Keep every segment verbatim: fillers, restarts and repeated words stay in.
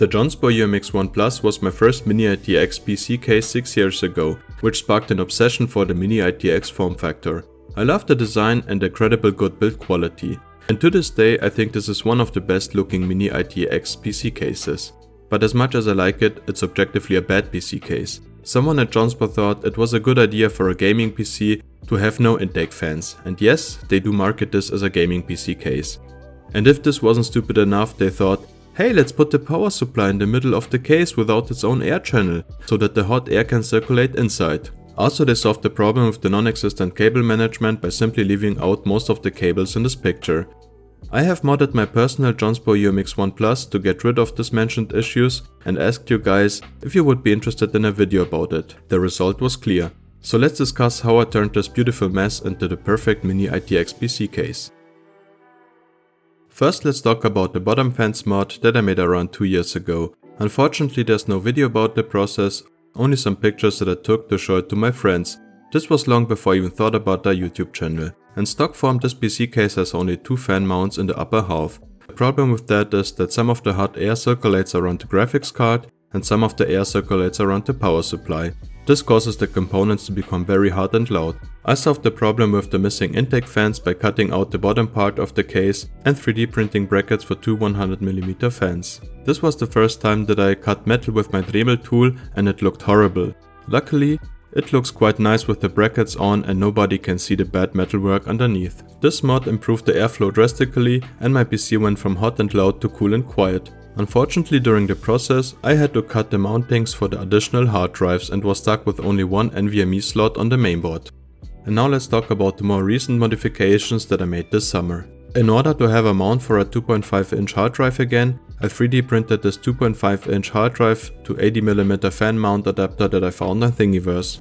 The Jonsbo U M X one Plus was my first Mini I T X P C case six years ago, which sparked an obsession for the Mini I T X form factor. I love the design and the incredible good build quality, and to this day I think this is one of the best looking Mini I T X P C cases. But as much as I like it, it's objectively a bad P C case. Someone at Jonsbo thought it was a good idea for a gaming P C to have no intake fans, and yes, they do market this as a gaming P C case. And if this wasn't stupid enough, they thought, hey, let's put the power supply in the middle of the case without its own air channel, so that the hot air can circulate inside. Also, they solved the problem with the non-existent cable management by simply leaving out most of the cables in this picture. I have modded my personal Jonsbo U M X one Plus to get rid of this mentioned issues and asked you guys if you would be interested in a video about it. The result was clear. So let's discuss how I turned this beautiful mess into the perfect Mini I T X P C case. First, let's talk about the bottom fans mod that I made around two years ago. Unfortunately, there's no video about the process, only some pictures that I took to show it to my friends. This was long before I even thought about their YouTube channel. In stock form, this P C case has only two fan mounts in the upper half. The problem with that is that some of the hot air circulates around the graphics card and some of the air circulates around the power supply. This causes the components to become very hot and loud. I solved the problem with the missing intake fans by cutting out the bottom part of the case and three D printing brackets for two one hundred millimeter fans. This was the first time that I cut metal with my Dremel tool and it looked horrible. Luckily, it looks quite nice with the brackets on and nobody can see the bad metalwork underneath. This mod improved the airflow drastically and my P C went from hot and loud to cool and quiet. Unfortunately, during the process, I had to cut the mountings for the additional hard drives and was stuck with only one N V M e slot on the mainboard. And now let's talk about the more recent modifications that I made this summer. In order to have a mount for a two point five inch hard drive again, I three D printed this two point five inch hard drive to eighty millimeter fan mount adapter that I found on Thingiverse.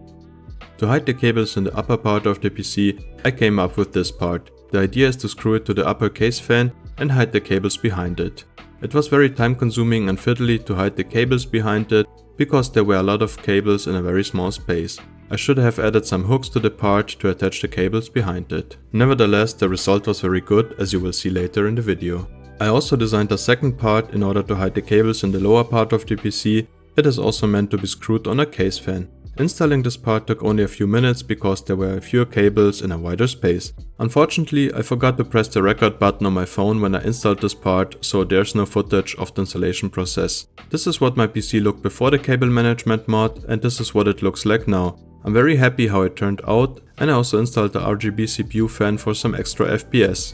To hide the cables in the upper part of the P C, I came up with this part. The idea is to screw it to the upper case fan and hide the cables behind it. It was very time consuming and fiddly to hide the cables behind it, because there were a lot of cables in a very small space. I should have added some hooks to the part to attach the cables behind it. Nevertheless, the result was very good, as you will see later in the video. I also designed a second part in order to hide the cables in the lower part of the P C. It is also meant to be screwed on a case fan. Installing this part took only a few minutes because there were fewer cables in a wider space. Unfortunately, I forgot to press the record button on my phone when I installed this part, so there's no footage of the installation process. This is what my P C looked before the cable management mod, and this is what it looks like now. I'm very happy how it turned out, and I also installed the R G B C P U fan for some extra F P S.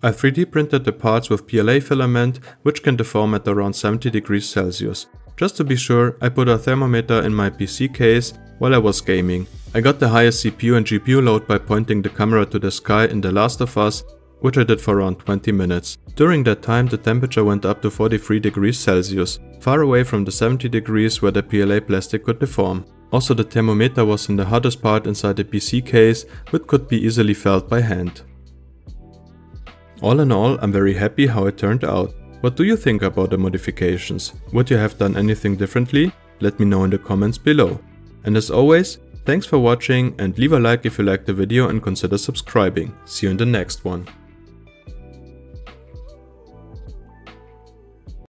I three D printed the parts with P L A filament, which can deform at around seventy degrees Celsius. Just to be sure, I put a thermometer in my P C case while I was gaming. I got the highest C P U and G P U load by pointing the camera to the sky in The Last of Us, which I did for around twenty minutes. During that time, the temperature went up to forty-three degrees Celsius, far away from the seventy degrees where the P L A plastic could deform. Also, the thermometer was in the hottest part inside the P C case, which could be easily felt by hand. All in all, I'm very happy how it turned out. What do you think about the modifications? Would you have done anything differently? Let me know in the comments below. And as always, thanks for watching and leave a like if you liked the video and consider subscribing. See you in the next one.